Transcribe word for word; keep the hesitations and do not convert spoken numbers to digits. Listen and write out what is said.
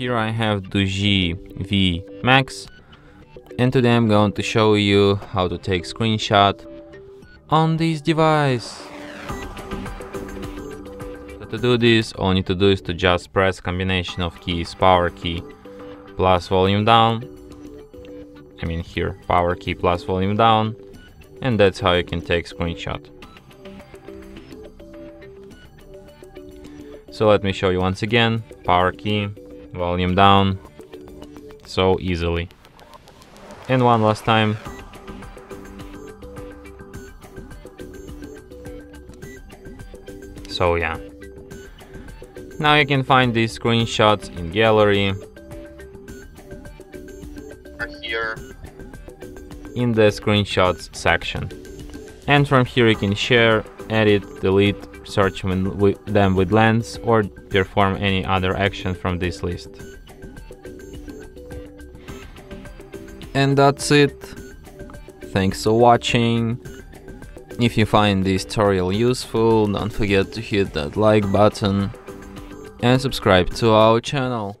Here I have Doogee V Max, and today I'm going to show you how to take screenshot on this device. So to do this, all you need to do is to just press combination of keys, power key plus volume down. I mean here, power key plus volume down, and that's how you can take screenshot. So let me show you once again, power key, volume down, so easily. And one last time. So yeah. Now you can find these screenshots in gallery, or here in the screenshots section. And from here you can share, edit, delete, search them with lens, or perform any other action from this list. And that's it. Thanks for watching. If you find this tutorial useful, don't forget to hit that like button and subscribe to our channel.